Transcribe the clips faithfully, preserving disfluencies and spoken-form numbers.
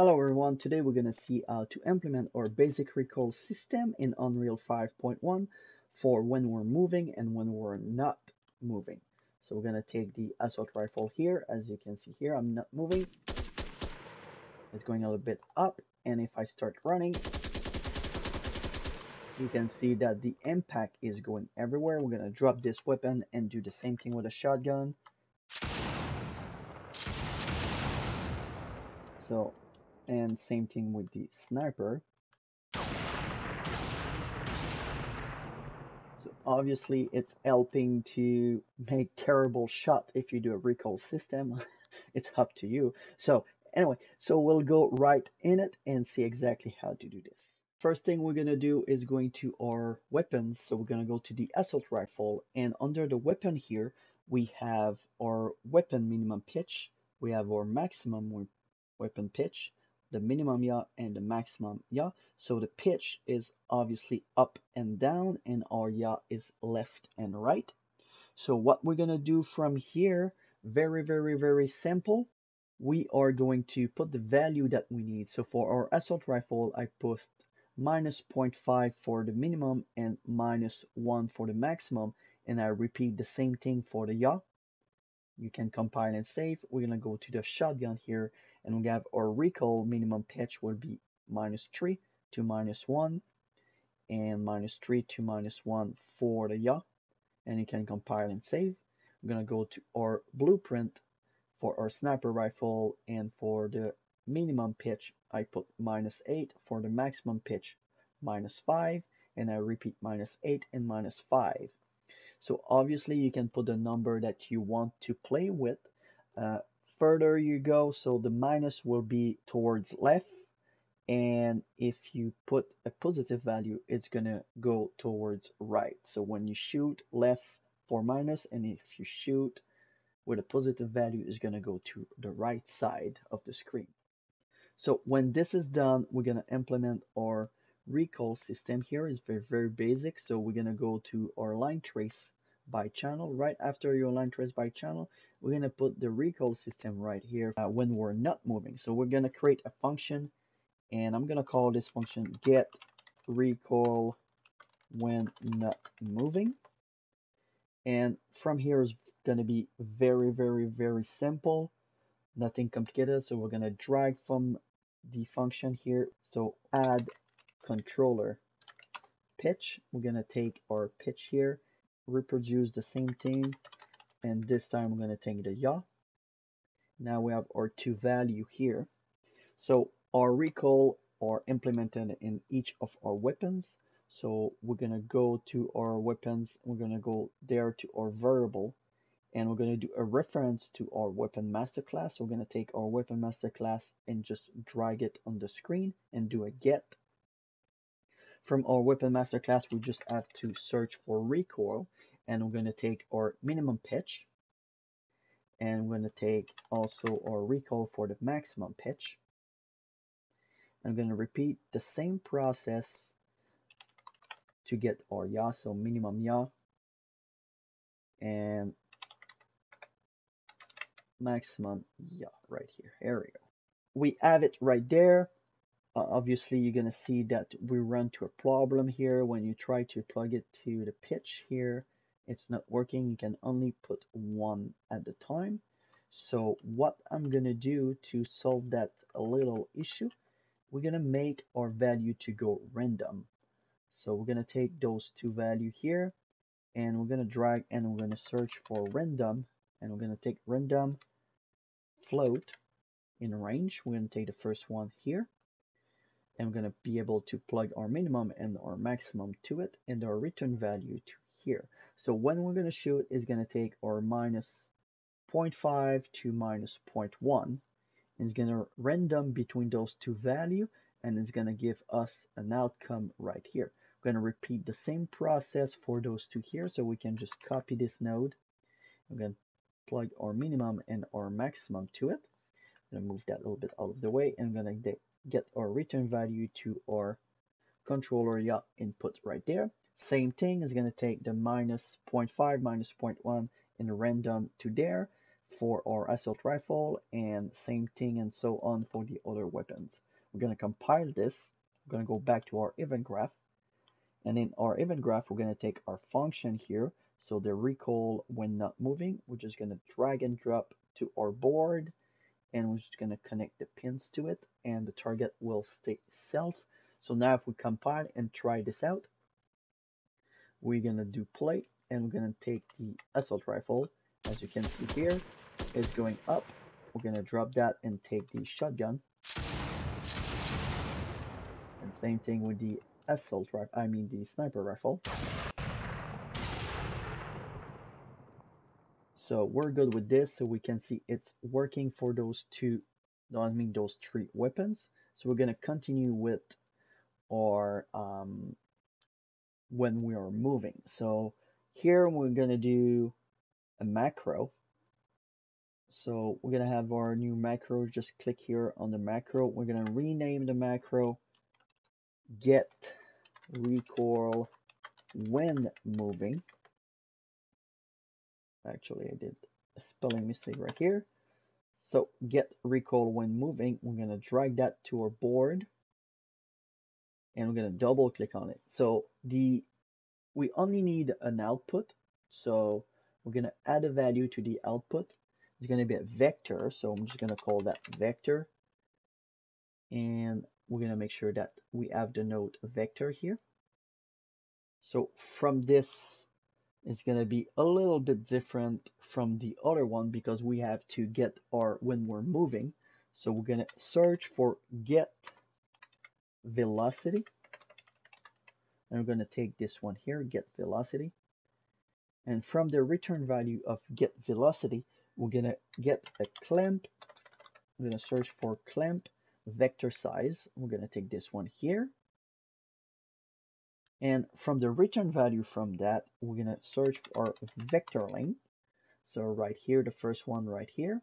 Hello everyone, today we're going to see how to implement our basic recoil system in Unreal five point one for when we're moving and when we're not moving. So we're going to take the assault rifle here. As you can see here, I'm not moving. It's going a little bit up, and if I start running, you can see that the impact is going everywhere. We're going to drop this weapon and do the same thing with a shotgun. So, and same thing with the sniper. So obviously it's helping to make terrible shots if you do a recoil system. It's up to you. So anyway, so we'll go right in it and see exactly how to do this. First thing we're gonna do is going to our weapons. So we're gonna go to the assault rifle, and under the weapon here we have our weapon minimum pitch, we have our maximum weapon pitch, the minimum yaw and the maximum yaw. So the pitch is obviously up and down, and our yaw is left and right. So what we're gonna do from here, very very very simple, we are going to put the value that we need. So for our assault rifle I post minus zero point five for the minimum and minus one for the maximum, and I repeat the same thing for the yaw. You can compile and save. We're gonna go to the shotgun here, and we have our recoil minimum pitch will be minus three to minus one, and minus three to minus one for the yaw, and you can compile and save. We're gonna go to our blueprint for our sniper rifle, and for the minimum pitch I put minus eight, for the maximum pitch minus five, and I repeat minus eight and minus five. So obviously you can put the number that you want to play with. Uh, further you go, so the minus will be towards left, and if you put a positive value it's gonna go towards right. So when you shoot left for minus, and if you shoot with a positive value it's gonna go to the right side of the screen. So when this is done, we're gonna implement our recoil system here. Is very very basic. So we're gonna go to our line trace by channel. Right after your line trace by channel, we're gonna put the recoil system right here uh, when we're not moving. So we're gonna create a function, and I'm gonna call this function get recoil when not moving. And from here is gonna be very very very simple, nothing complicated. So we're gonna drag from the function here, so add controller pitch. We're gonna take our pitch here, reproduce the same thing, and this time we're gonna take the yaw. Now we have our two value here. So our recoil are implemented in each of our weapons. So we're gonna go to our weapons, we're gonna go there to our variable, and we're gonna do a reference to our weapon master class. So we're gonna take our weapon master class and just drag it on the screen and do a get. From our weapon master class we just have to search for recoil, and we're going to take our minimum pitch, and we're going to take also our recoil for the maximum pitch. I'm going to repeat the same process to get our yaw, so minimum yaw and maximum yaw right here. Here we go, we have it right there. Obviously you're gonna see that we run to a problem here. When you try to plug it to the pitch here, it's not working. You can only put one at a time. So what I'm gonna do to solve that a little issue, we're gonna make our value to go random. So we're gonna take those two value here, and we're gonna drag, and we're gonna search for random, and we're gonna take random float in range. We're gonna take the first one here, and we're going to be able to plug our minimum and our maximum to it, and our return value to here. So when we're going to shoot, it's going to take our minus zero point five to minus zero point one, and it's going to random between those two values, and it's going to give us an outcome right here. We're going to repeat the same process for those two here, so we can just copy this node. We're going to plug our minimum and our maximum to it. I'm going to move that a little bit out of the way, and I'm going to get our return value to our controller yaw input right there. Same thing is going to take the minus zero point five, minus zero point one in random to there. for our assault rifle, and same thing and so on for the other weapons. We're going to compile this. We're going to go back to our event graph, and in our event graph we're going to take our function here, so the recoil when not moving, we're just going to drag and drop to our board, and we're just going to connect the pins to it, and the target will stay self. So now if we compile and try this out, we're going to do play, and we're going to take the assault rifle. As you can see here, it's going up. We're going to drop that and take the shotgun, and same thing with the assault rifle, I mean the sniper rifle. So we're good with this, so we can see it's working for those two, no, I mean those three weapons. So we're going to continue with our um, when we are moving. So here we're going to do a macro. So we're going to have our new macro. Just click here on the macro. We're going to rename the macro get recoil when moving. Actually, I did a spelling mistake right here. So get recoil when moving. We're going to drag that to our board, and we're going to double click on it. So the we only need an output. So we're going to add a value to the output. It's going to be a vector. So I'm just going to call that vector. And we're going to make sure that we have the node vector here. So from this, it's going to be a little bit different from the other one because we have to get our when we're moving. So we're going to search for get velocity. And we're going to take this one here, get velocity. And from the return value of get velocity, we're going to get a clamp. We're going to search for clamp vector size. We're going to take this one here. And from the return value from that, we're going to search for vector length. So right here, the first one right here.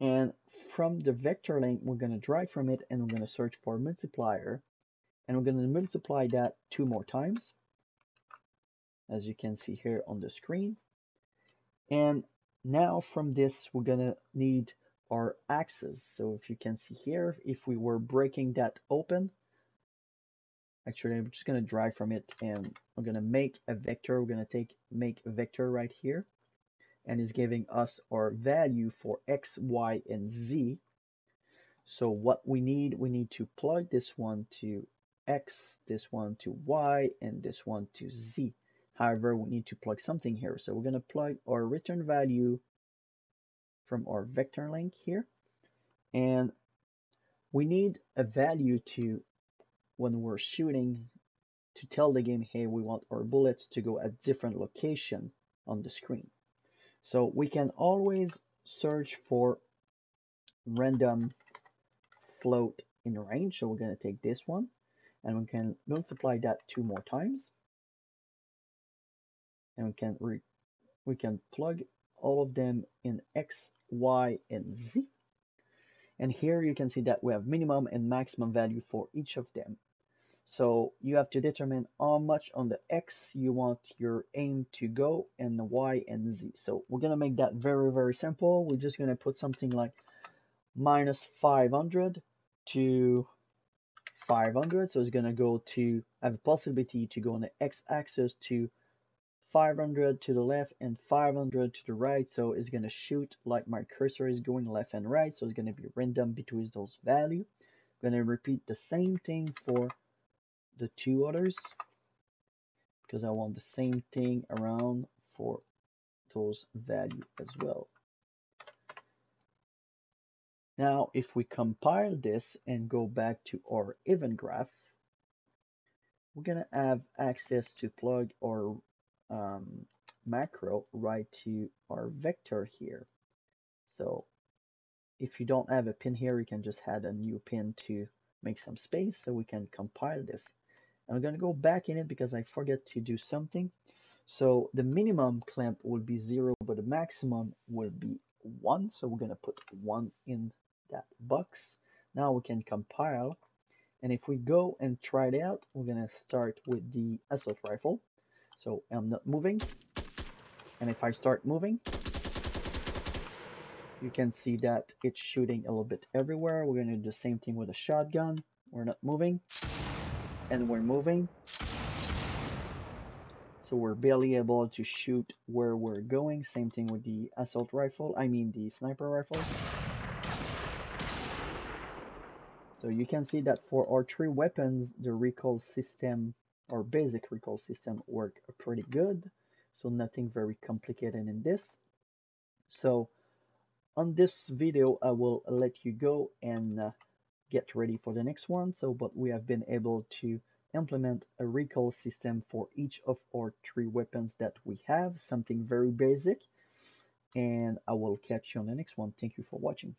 And from the vector length, we're going to drag from it, and we're going to search for multiplier. And we're going to multiply that two more times, as you can see here on the screen. And now from this, we're going to need our axis. So if you can see here, if we were breaking that open, actually, I'm just going to drag from it, and I'm going to make a vector. We're going to take make a vector right here, and it's giving us our value for X, Y, and Z. So what we need, we need to plug this one to X, this one to Y, and this one to Z. However, we need to plug something here. So we're going to plug our return value from our vector link here. And we need a value to, when we're shooting, to tell the game, hey, we want our bullets to go at different location on the screen. So we can always search for random float in range. So we're going to take this one, and we can multiply that two more times, and we can re we can plug all of them in X, Y, and Z. And here you can see that we have minimum and maximum value for each of them. So you have to determine how much on the X you want your aim to go, and the Y and Z. So we're going to make that very, very simple. We're just going to put something like minus five hundred to five hundred. So it's going to go to have a possibility to go on the X axis to five hundred to the left and five hundred to the right. So it's going to shoot like my cursor is going left and right. So it's going to be random between those values. I'm going to repeat the same thing for the two others, because I want the same thing around for those values as well. Now, if we compile this and go back to our event graph, we're going to have access to plug our um, macro right to our vector here. So if you don't have a pin here, you can just add a new pin to make some space so we can compile this. And I'm going to go back in it because I forget to do something. So the minimum clamp will be zero, but the maximum will be one. So we're going to put one in that box. Now we can compile, and if we go and try it out, we're going to start with the assault rifle. So I'm not moving, and if I start moving, you can see that it's shooting a little bit everywhere. We're going to do the same thing with the shotgun. We're not moving, and we're moving. So we're barely able to shoot where we're going. Same thing with the assault rifle, I mean the sniper rifle. So you can see that for our three weapons, the recoil system or basic recoil system work pretty good. So nothing very complicated in this. So on this video, I will let you go and uh, get ready for the next one. So, but we have been able to implement a recoil system for each of our three weapons that we have, something very basic, and I will catch you on the next one. Thank you for watching.